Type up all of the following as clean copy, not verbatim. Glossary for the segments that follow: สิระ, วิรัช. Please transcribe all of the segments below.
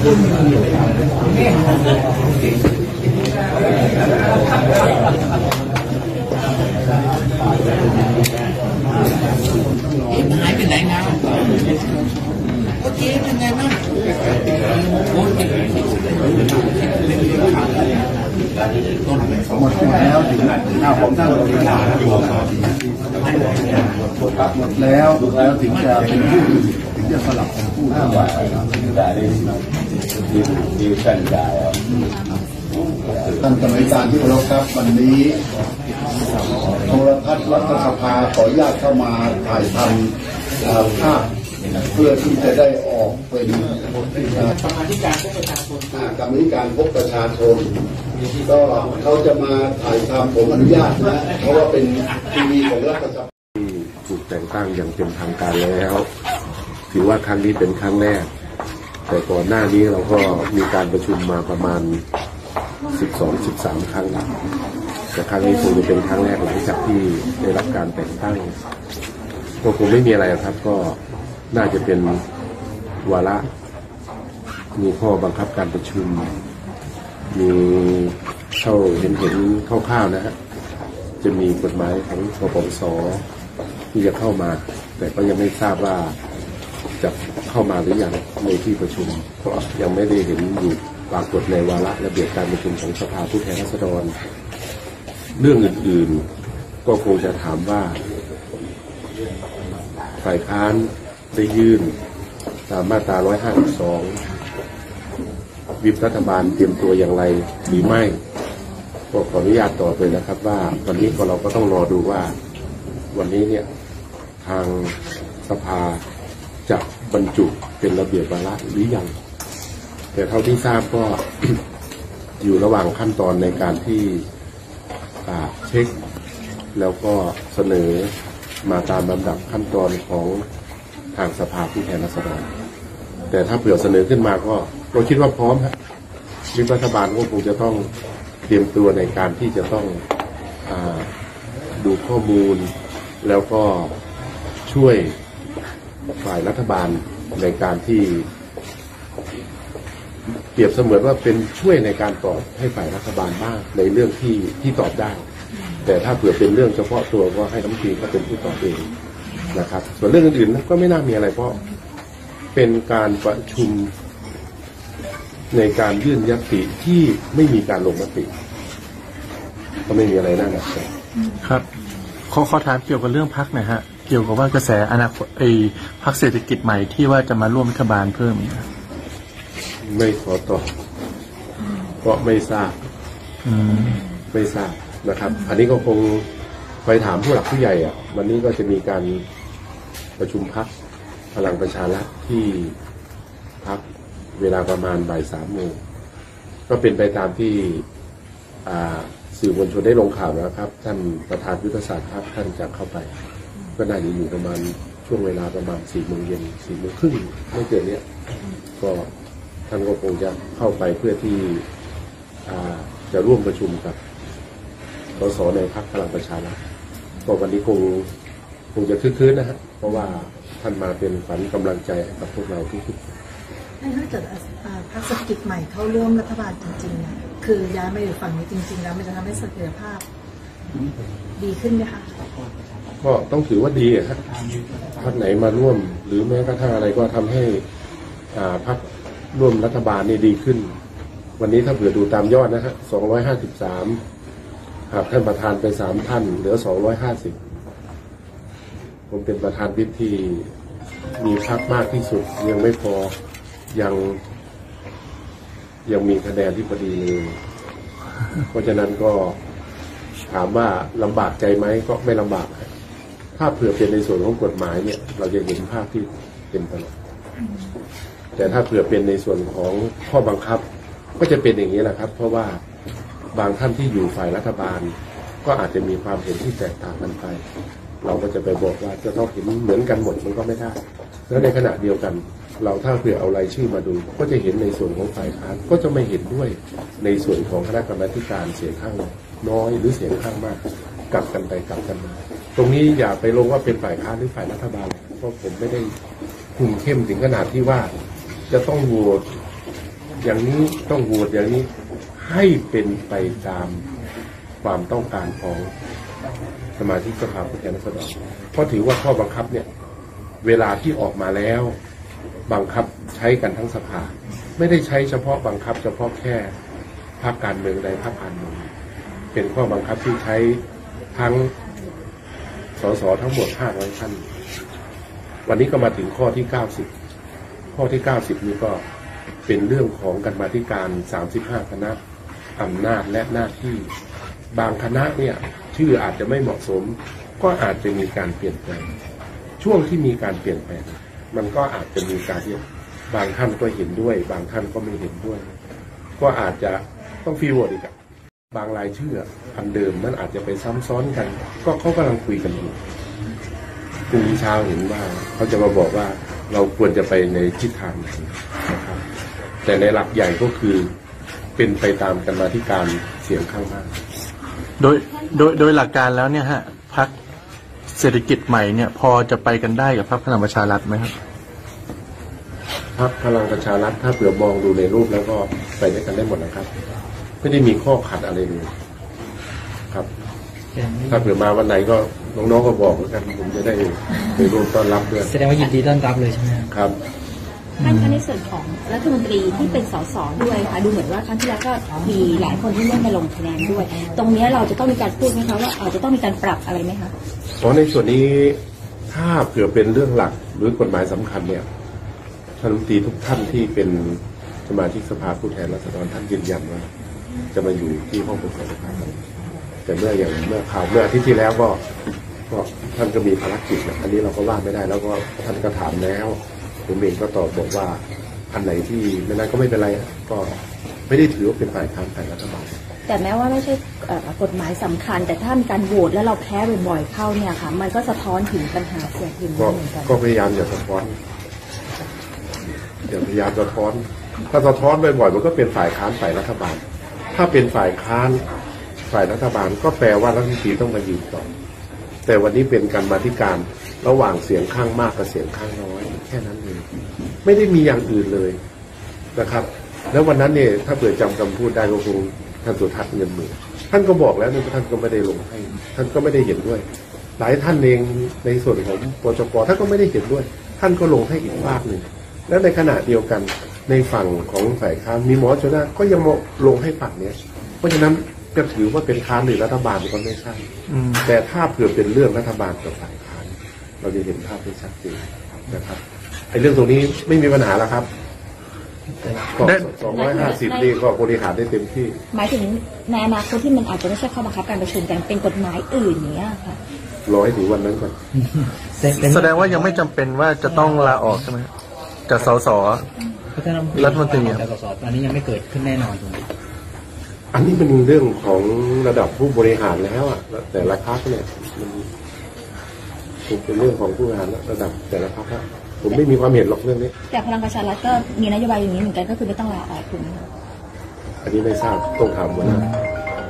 หมดแล้วถึงจะเป็นผู้ถึงจะสลับเป็นผู้ห้าวันได้ได้ดีกันได้ท่านกรรมการที่เคารพครับวันนี้โทรทัศน์รัฐสภาขออนุญาตเข้ามาถ่ายทำภาพเพื่อที่จะได้ออกเป็นกรรมการพบประชาชนกรรมการพบประชาชนก็เขาจะมาถ่ายทำผมอนุญาตนะเพราะว่าเป็นทีวีของรัฐสภาถูกแต่งตั้งอย่างเป็นทางการแล้วถือว่าครั้งนี้เป็นครั้งแรกแต่ก่อนหน้านี้เราก็มีการประชุมมาประมาณ 12-13 ครั้งแต่ครั้งนี้คงจะเป็นครั้งแรกหลังจากที่ได้รับการแต่งตั้งก็คงไม่มีอะไรครับก็น่าจะเป็นวาระมีข้อบังคับการประชุมมีเข้าเห็นคร่าวๆนะฮะจะมีกฎหมายของกปปส.ที่จะเข้ามาแต่ก็ยังไม่ทราบว่าจะเข้ามาหรือยังในที่ประชุมเพราะยังไม่ได้เห็นอยู่ปรากฏในวาระระเบียบการประชุมของสภาผู้แทนราษฎรเรื่องอื่นๆก็คงจะถามว่าฝ่ายค้านได้ยื่นตามมาตรา 152วิปรัฐบาลเตรียมตัวอย่างไรหรือไม่ก็ขออนุญาตต่อไปนะครับว่าตอนนี้เราก็ต้องรอดูว่าวันนี้เนี่ยทางสภาจะบรรจุเป็นระเบียบวาระหรือยังแต่เท่าที่ทราบก็ อยู่ระหว่างขั้นตอนในการที่เช็คแล้วก็เสนอมาตามลำดับขั้นตอนของทางสภาผู้แทนราษฎรแต่ถ้าเผื่อเสนอขึ้นมาก็เราคิดว่าพร้อมครับรัฐบาลก็คงจะต้องเตรียมตัวในการที่จะต้องดูข้อมูลแล้วก็ช่วยฝ่ายรัฐบาลในการที่เปรียบเสมือนว่าเป็นช่วยในการตอบให้ฝ่ายรัฐบาลบ้างในเรื่องที่ตอบได้แต่ถ้าเผื่อเป็นเรื่องเฉพาะตัวก็ให้น้ำตีก็เป็นผู้ตอบเองนะครับส่วนเรื่องอื่นก็ไม่น่ามีอะไรเพราะเป็นการประชุมในการยื่นญัตติที่ไม่มีการลงมติก็ไม่มีอะไรน่าหนักใจครับข้อถามเกี่ยวกับเรื่องพรรคนะฮะเกี่ยวกับว่ากระแสอนาคตไอ้พรรคเศรษฐกิจใหม่ที่ว่าจะมาร่วมรัฐบาลเพิ่มไม่ขอตอบเพราะไม่ทราบนะครับอันนี้ก็คงไปถามผู้หลักผู้ใหญ่อ่ะวันนี้ก็จะมีการประชุมพรรคพลังประชารัฐที่พรรคเวลาประมาณบ่าย 3 โมงก็เป็นไปตามที่สื่อมวลชนได้ลงข่าวแล้วครับท่านประธานยุทธศาสตร์ครับท่านจะเข้าไปก็น่าจะอยู่ประมาณช่วงเวลาประมาณ 4 โมงเย็น 4 โมงครึ่งไม่เกินเนี้ยก็ท่านก็คงจะเข้าไปเพื่อที่จะร่วมประชุมกับสสในพรรคพลังประชารัฐก็วันนี้คงจะคึกคืนนะฮะเพราะว่าท่านมาเป็นขวัญกำลังใจให้กับพวกเราทุกๆถ้าเกิดพรรคเศรษฐกิจใหม่เข้าร่วมรัฐบาลจริงๆเนี่ยคือย้ายมาอยู่ฝั่งนี้จริงๆแล้วมันจะทำให้เสถียรภาพดีขึ้นไหมคะก็ต้องถือว่าดีครับพรรคไหนมาร่วมหรือแม้กระทั่งอะไรก็ทำให้พรรคร่วมรัฐบาลนี่ดีขึ้นวันนี้ถ้าเผื่อดูตามยอดนะฮะ253หากท่านประธานไป3 ท่านเหลือ250ผมเป็นประธานวิปที่มีพรรคมากที่สุดยังไม่พอยังมีคะแนนที่พอดีเลยเพราะฉะนั้นก็ถามว่าลำบากใจไหมก็ไม่ลำบากถ้าเผื่อเป็นในส่วนของกฎหมายเนี่ยเราจะเห็นภาพที่เป็นตลอดแต่ถ้าเผื่อเป็นในส่วนของข้อบังคับก็จะเป็นอย่างนี้แหละครับเพราะว่าบางท่านที่อยู่ฝ่ายรัฐบาลก็อาจจะมีความเห็นที่แตกต่างกันไปเราก็จะไปบอกว่าจะต้องเห็นเหมือนกันหมดมันก็ไม่ได้แล้วในขณะเดียวกันเราถ้าเผื่อเอารายชื่อมาดูก็จะเห็นในส่วนของฝ่ายค้านก็จะไม่เห็นด้วยในส่วนของคณะกรรมการเสียงข้างน้อยหรือเสียงข้างมากกลับกันไปกลับกันมาตรงนี้อย่าไปลงว่าเป็นฝ่ายค้านหรือฝ่ายรัฐบาลเพราะผมไม่ได้คุมเข้มถึงขนาดที่ว่าจะต้องโหวต อย่างนี้ต้องโหวตอย่างนี้ให้เป็นไปตามความต้องการของสมาชิกสภาผู้แทนราษฎรเพราะถือว่าข้อบังคับเนี่ยเวลาที่ออกมาแล้วบังคับใช้กันทั้งสภาไม่ได้ใช้เฉพาะบังคับเฉพาะแค่พรรคการเมืองใดพรรคการเมืองเป็นข้อบังคับที่ใช้ทั้งสสทั้งหมด500ท่านวันนี้ก็มาถึงข้อที่90ข้อที่90นี้ก็เป็นเรื่องของกรรมาธิการ35คณะอำนาจและหน้าที่บางคณะเนี่ยชื่ออาจจะไม่เหมาะสมก็อาจจะมีการเปลี่ยนแปลงช่วงที่มีการเปลี่ยนแปลงมันก็อาจจะมีการที่บางท่านก็เห็นด้วยบางท่านก็ไม่เห็นด้วยก็อาจจะต้องฟีโหวตอีกบางรายชื่ออันเดิมมันอาจจะไปซ้ำซ้อนกันก็เขากำลังคุยกันอยู่กลุ่มชาวเห็นว่าเขาจะมาบอกว่าเราควรจะไปในทิศทางไหนนะครับแต่ในหลักใหญ่ก็คือเป็นไปตามกรรมาธิการเสียงข้างมากโดยหลักการแล้วเนี่ยฮะพรรคเศรษฐกิจใหม่เนี่ยพอจะไปกันได้กับพรรคพลังประชารัฐไหมครับพรรคพลังประชารัฐถ้าเผื่อมองดูในรูปแล้วก็ไปด้วยกันได้หมดนะครับไม่ได้มีข้อขัดอะไรเลยครับถ้าเผื่อมาวันไหนก็น้องๆก็บอกแล้วกันผมจะได้ไปร่วมต้อนรับด้วยแสดงว่ายินดีต้อนรับเลยใช่ไหมครับท่านคะในส่วนของรัฐมนตรีที่เป็นสสด้วยค่ะดูเหมือนว่าครั้งที่แล้วก็มีหลายคนที่ไม่มาลงคะแนนด้วยตรงนี้เราจะต้องมีการพูดไหมคะว่าอาจจะต้องมีการปรับอะไรไหมคะเพราะในส่วนนี้ถ้าเผื่อเป็นเรื่องหลักหรือกฎหมายสำคัญเนี่ยท่านรัฐมนตรีทุกท่านที่เป็นสมาชิกสภาผู้แทนราษฎรท่านยืนยันว่าจะมาอยู่ที่ห้องประชุมสภาแต่เมื่อข่าวเมื่ออาทิตย์ที่แล้วก็ท่านก็มีภารกิจอันนี้เราก็ว่าไม่ได้แล้วก็ท่านก็ถามแล้วผมเองก็ตอบบอกว่าอันไหนที่ไม่นั้นก็ไม่เป็นไรก็ไม่ได้ถือว่าเป็นฝ่ายค้านฝ่ายรัฐบาลแต่แม้ว่าไม่ใช่กฎหมายสำคัญแต่ถ้ามีการโหวตแล้วเราแพ้บ่อยๆเข้าเนี่ยค่ะมันก็สะท้อนถึงปัญหาเสียงอื่นเหมือนกันก็พยายามอย่าสะท้อนอย่าพยายามสะท้อนถ้าสะท้อนบ่อยๆมันก็เป็นฝ่ายค้านฝ่ายรัฐบาลถ้าเป็นฝ่ายค้านฝ่ายรัฐบาลก็แปลว่ารัฐมนตรีต้องมายืนต่อแต่วันนี้เป็นกรรมาธิการระหว่างเสียงข้างมากกับเสียงข้างน้อยแค่นั้นเองไม่ได้มีอย่างอื่นเลยนะครับแล้ววันนั้นเนี่ยถ้าเผื่อจำคำพูดได้ก็คงท่านสุทัศน์เงินหมื่นท่านก็บอกแล้วท่านก็ไม่ได้ลงให้ท่านก็ไม่ได้เห็นด้วยหลายท่านเองในส่วนของปชป.ท่านก็ไม่ได้เห็นด้วยท่านก็ลงให้อีกภาคหนึ่งแล้วในขณะเดียวกันในฝั่งของฝ่ายค้านมีหมอชนะก็ยังลงให้ฝั่งนี้เพราะฉะนั้นก็ถือว่าเป็นค้านหรือรัฐบาลก็ไม่ใช่แต่ถ้าเผื่อเป็นเรื่องรัฐบาลกับฝ่ายค้านเราจะเห็นภาพได้ชัดเจนนะครับไอ้เรื่องตรงนี้ไม่มีปัญหาแล้วครับ250นี่ก็บริหารได้เต็มที่หมายถึงในอนาคตที่มันอาจจะไม่ใช่ข้อบังคับการประชุมแต่เป็นกฎหมายอื่นอย่างเงี้ยค่ะรอให้ถึงวันนั้นก่อนแสดงว่ายังไม่จำเป็นว่าจะต้องลาออกใช่ไหมจากสสรัฐมนตรีจากสสอันนี้ยังไม่เกิดขึ้นแน่นอนตรงนี้อันนี้เป็นเรื่องของระดับผู้บริหารแล้วอ่ะแต่ละพรรคเนี่ยมันเป็นเรื่องของผู้บริหารระดับแต่ละพรรคผมไม่มีความเห็นหรอกเรื่องนี้แต่พลังประชารัฐก็มีนโยบายอย่างนี้เหมือนกันก็คือไม่ต้องลาออกถูกไหมคะอันนี้ไม่ทราบต้องถามหัวหน้า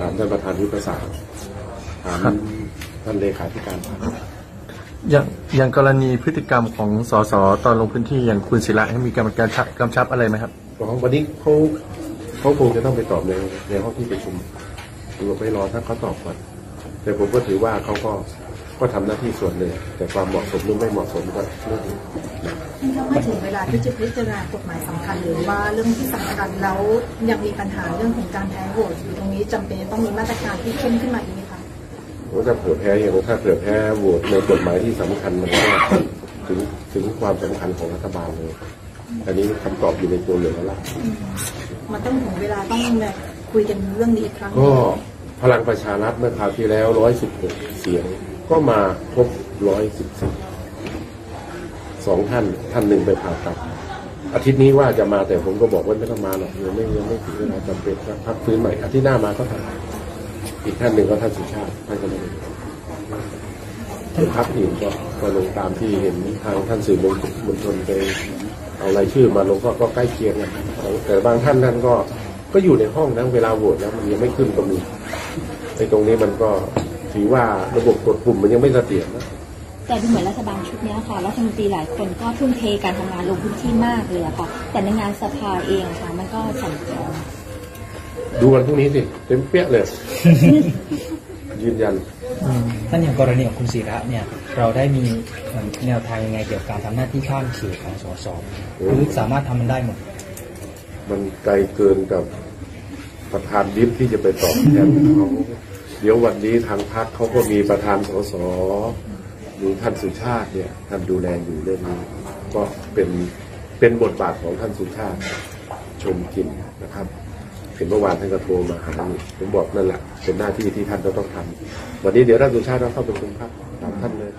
ถามท่านประธานยุทธศาสตร์ถามท่านเลขาธิการอย่างกรณีพฤติกรรมของสสตอนลงพื้นที่อย่างคุณศิระให้มีการกำชับอะไรไหมครับของวันนี้เขาคงจะต้องไปตอบในห้องที่ประชุมเราไปรอถ้าเขาตอบก่อนแต่ผมก็ถือว่าเขาก็ทำหน้าที่ส่วนหนึ่งแต่ความเหมาะสมหรือไม่เหมาะสมก็เรื่องนี้ไม่ถึงเวลาที่จะพิจารณากฎหมายสำคัญหรือว่าเรื่องที่สำคัญแล้วยังมีปัญหาเรื่องของการแพ้โหวตอยู่ตรงนี้จำเป็นต้องมีมาตรการที่เข้มขึ้นมาอีกไหมคะว่าจะเผื่อแพ้อย่างถ้าเผื่อแพ้โหวตในกฎหมายที่สำคัญมันก็ถึงความสำคัญของรัฐบาลเลยอันนี้คำตอบอยู่ในตัวเหลือแล้วล่ะมันต้องถึงเวลาต้องแบบคุยกันเรื่องนี้อีกครั้งก็พลังประชารัฐเมื่อคราวที่แล้ว116เสียงก็มาครบ114 2ท่านหนึ่งไปผ่าตัดอาทิตย์นี้ว่าจะมาแต่ผมก็บอกว่าไม่ต้องมาหรอกยังไม่ถึงเวลาจำเป็นครับพักฟื้นใหม่อาทิตย์หน้ามาก็ทำอีกท่านหนึ่งก็ท่านสุชาติท่านก็เลยพักอื่นก็ลงตามที่เห็นทางท่านสื่อมวลชนไปเอารายชื่อมาลงก็ใกล้เคียงกันแต่บางท่านนั้นก็อยู่ในห้องนั้นเวลาโหวตแล้วมันยังไม่ขึ้นตรงนี้ในตรงนี้มันก็ถือว่าระบบกดปุ่มมันยังไม่เสถียรนะ แต่ดูเหมือนรัฐบาลชุดนี้ค่ะรัฐมนตรีหลายคนก็ทุ่มเทการทำงานลงพื้นที่มากเลยค่ะแต่ในงานสภาเองค่ะมันก็สั่นคลอนดูวันพรุ่งนี้สิเต็มเปี้ยเลย ยืนยันท่านอย่างกรณีของคุณศิระเนี่ยเราได้มีแนวทางยังไงเกี่ยวกับการทำหน้าที่ข้ามเขตของสสหรือสามารถทำมันได้หมดมันไกลเกินกับประธานดิฟที่จะไปตอบแทนเขาเดี๋ยววันนี้ทางพรรคเขาก็มีประธานสสดูท่านสุชาติเนี่ยท่านดูแลอยู่เรื่องนี้ก็เป็นบทบาทของท่านสุชาติชมกินนะครับเห็นเมื่อวานท่านก็โทรมาหาผมบอกนั่นแหละเป็นหน้าที่ที่ท่านต้องทำวันนี้เดี๋ยวท่านสุชาติเข้าประชุมครับตามท่านเลย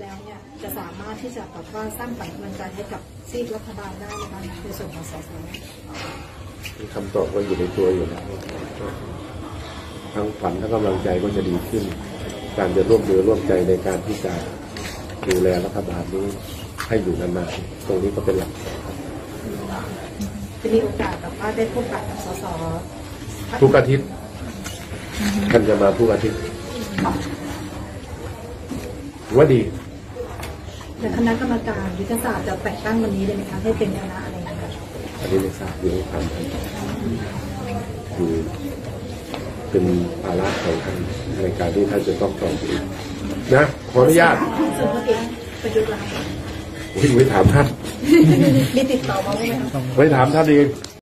แล้วเนี่ยจะสามารถที่จะต่อว่าสร้างแรงบันดาลใจให้กับซีกรัฐบาลได้ไหมในส่วนของสสคำตอบก็อยู่ในตัวอยู่แล้วทั้งฝันทั้งกำลังใจก็จะดีขึ้นการจะร่วมมือร่วมใจในการที่จะดูแลรัฐบาลนี้ให้อยู่นานๆตรงนี้ก็เป็นหลักจะมีโอกาสแบบว่าได้พบปะกับสสทุกอาทิตย์ท่านจะมาทุกอาทิตย์ว่าดีแต่คณะกรรมการยุทธศาสตร์จะแต่งตั้งวันนี้เลยไหมคะให้เป็นคณะอะไรนะคะอันนี้ไม่ทราบเดี๋ยวทางคือเป็นภาระของท่านในการที่ท่านจะต้องตอบเองนะขออนุญาตสุภกิจประยุทธ์ไม่ถามท่าน ไม่ติดต่อมาไม่ถามท่านเอง